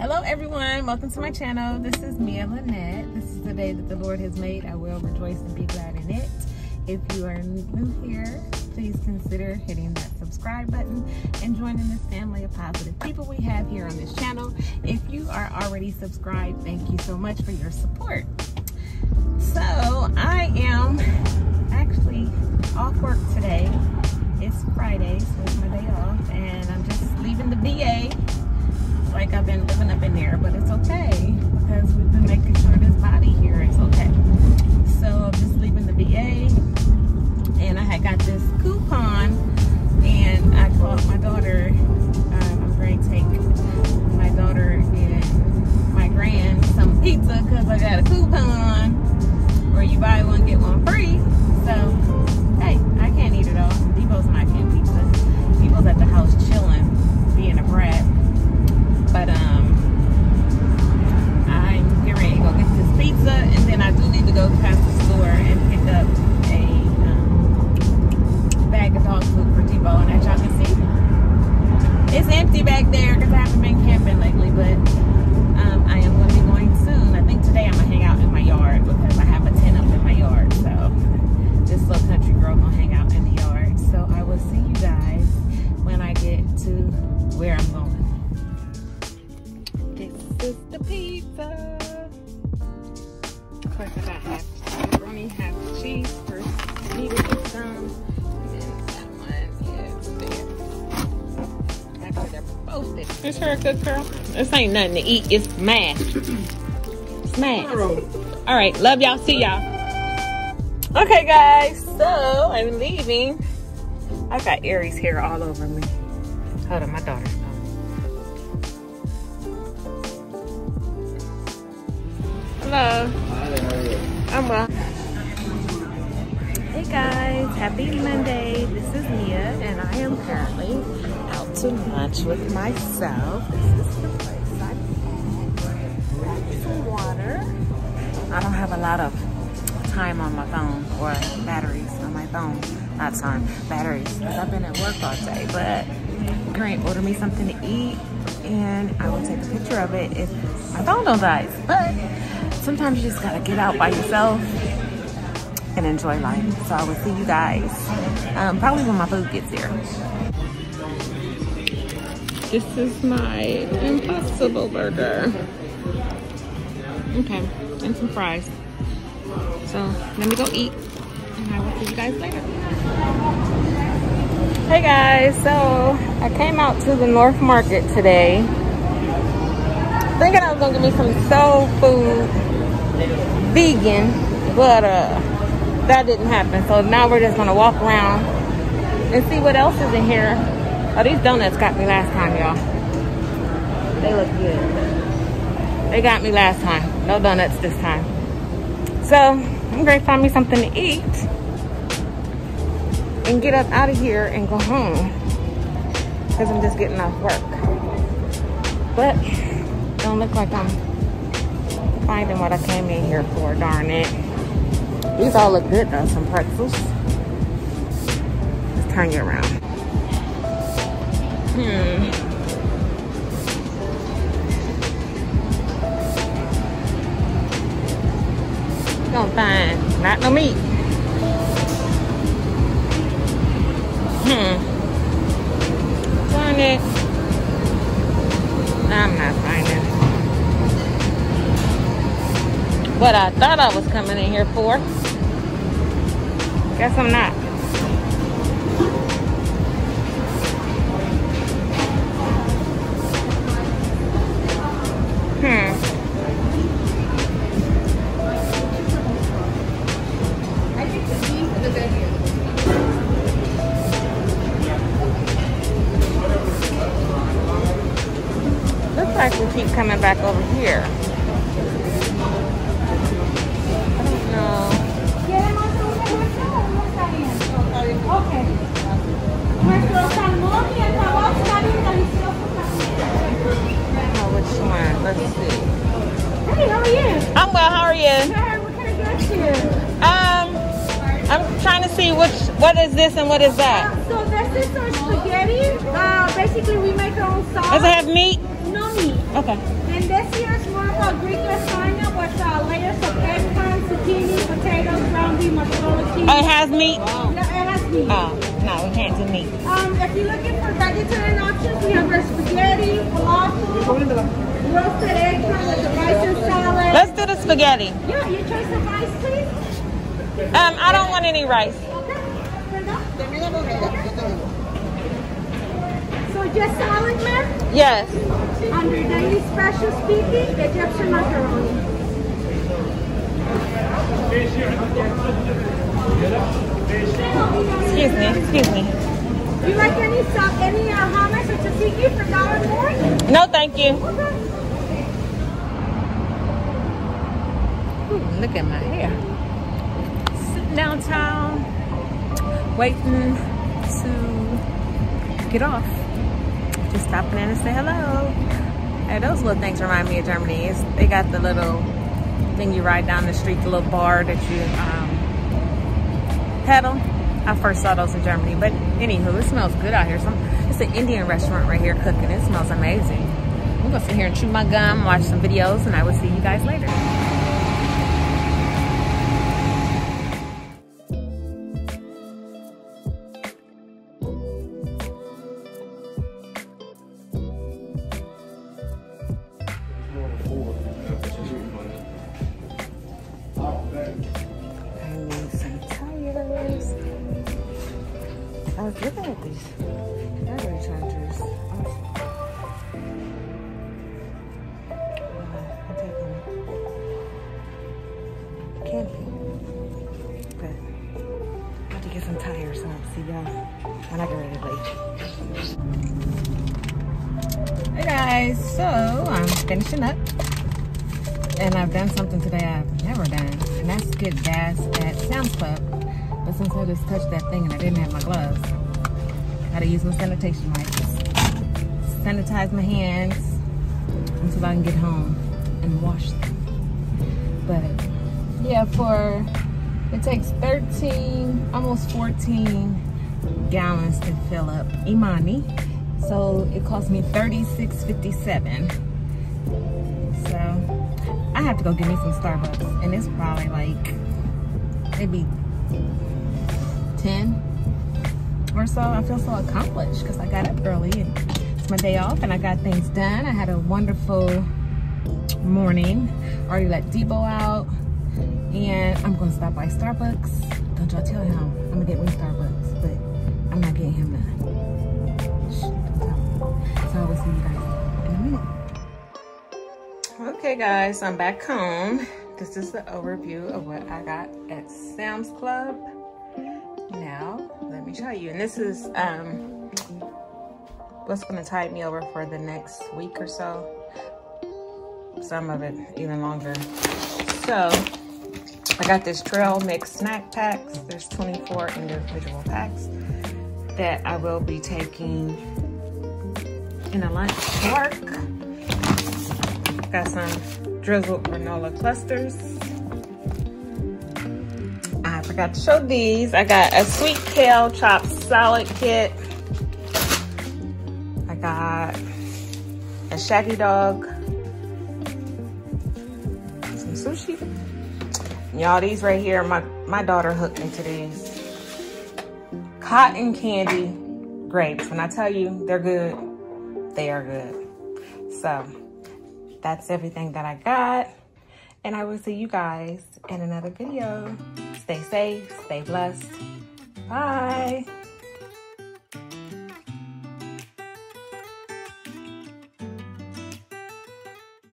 Hello everyone, welcome to my channel. This is Mia Lanette. This is the day that the Lord has made. I will rejoice and be glad in it. If you are new here, please consider hitting that subscribe button and joining this family of positive people we have here on this channel. If you are already subscribed, thank you so much for your support. So I am actually off work today. It's Friday, so it's my day off, and I'm just leaving the VA. Like I've been living up in there, but it's okay because we've been making sure this body here is okay. So I'm just leaving the VA, and I had got this coupon, and I called my daughter. I'm going to take my daughter and my grand some pizza because I got a coupon where you buy one get one free. So hey, I can't eat it all. Debo's not getting pizza. Debo's at the house chilling, being a brat. But I'm getting ready to go get this pizza, and then I do need to go past the store and pick up a bag of dog food for Debo. And as y'all can see, it's empty back there because I haven't been camping lately. But I am going to be going soon. I think today I'm gonna hang out in my yard because I have a tent up in my yard. So this little country girl gonna hang out in the yard. So I will see you guys when I get to where I'm going. This is the pizza. Of course, I got half pepperoni, half cheese for me to get some. And then that one is there. Actually, they're both. Is her a good girl? This ain't nothing to eat. It's mash. It's mash. All right. Love y'all. See y'all. Okay, guys. So, I'm leaving. I got Aries hair all over me. Hold on, my daughter. Hello. Hi, how are you? I'm well. Hey guys, happy Monday. This is Mia, and I am currently out to lunch with myself. This is the place I'm at. Some water. I don't have a lot of time on my phone, or batteries on my phone. Not time, batteries, because I've been at work all day. But Grant ordered me something to eat, and I will take a picture of it if my phone don't die. But sometimes you just gotta get out by yourself and enjoy life. So I will see you guys probably when my food gets here. This is my Impossible Burger. Okay, and some fries. So let me go eat, and I will see you guys later. Hey guys, so I came out to the North Market today, thinking I was gonna get me some soul food. Vegan, but that didn't happen. So now we're just gonna walk around and see what else is in here. Oh, these donuts got me last time, y'all. They look good. They got me last time. No donuts this time. So I'm gonna find me something to eat and get up out of here and go home because I'm just getting off work. But don't look like I'm finding what I came in here for, darn it. These all look good though, some pretzels. Let's turn you around. Gonna find, not no meat. Darn it. I'm not finding it. What I thought I was coming in here for. Guess I'm not. I think the beef is a good here. Looks like we keep coming back over here. Let's see. Hey, how are you? I'm well, how are you? Sure, what can I get you? I'm trying to see what is this and what is that? So this is our spaghetti. Basically we make our own sauce. Does it have meat? Nomi. Okay. And this here is more of a Greek lasagna with layers of eggplant, zucchini, potatoes, ground beef, mozzarella cheese. Oh, it has meat? Wow. No, it has meat. Oh, no, we can't do meat. If you're looking for vegetarian options, we have our spaghetti, falafel. Roasted egg with the rice and salad. Let's do the spaghetti. Yeah, you choose the rice, please. I don't want any rice. Okay. So just salad, ma'am? Yes. On your daily special speaking, the Egyptian macaroni. Excuse me, excuse me. Do you like any hummus or tzatziki for $1 more? No, thank you. Okay. Ooh, look at my hair. Sitting downtown, waiting to get off. Just stopping in and say hello. Hey, those little things remind me of Germany. They got the little thing you ride down the street, the little bar that you pedal. I first saw those in Germany, but anywho, it smells good out here. It's an Indian restaurant right here cooking. It smells amazing. I'm gonna sit here and chew my gum, watch some videos, and I will see you guys later. Finishing up, and I've done something today I've never done, and that's get gas at Sam's Club. But since I just touched that thing and I didn't have my gloves, I had to use my sanitation wipes, sanitize my hands until I can get home and wash them. But yeah, it takes 13, almost 14 gallons to fill up Imani, so it cost me $36.57. I have to go get me some Starbucks, and it's probably like maybe 10 or so. I feel so accomplished because I got up early and it's my day off and I got things done. I had a wonderful morning. Already let Debo out, and I'm gonna stop by Starbucks. Don't y'all tell him I'm gonna get me Starbucks, but I'm not getting him none. Shh, don't tell him. So I will see you guys in a minute. Okay guys, I'm back home. This is the overview of what I got at Sam's Club. Now, let me show you. And this is what's gonna tide me over for the next week or so. Some of it even longer. So, I got this trail mix snack packs. There's 24 individual packs that I will be taking in a lunch work. Got some drizzled granola clusters. I forgot to show these. I got a sweet kale chopped salad kit. I got a shaggy dog. Some sushi. Y'all, these right here, my daughter hooked into these. Cotton candy grapes. When I tell you they're good, they are good. So that's everything that I got, and I will see you guys in another video. Stay safe, stay blessed. Bye.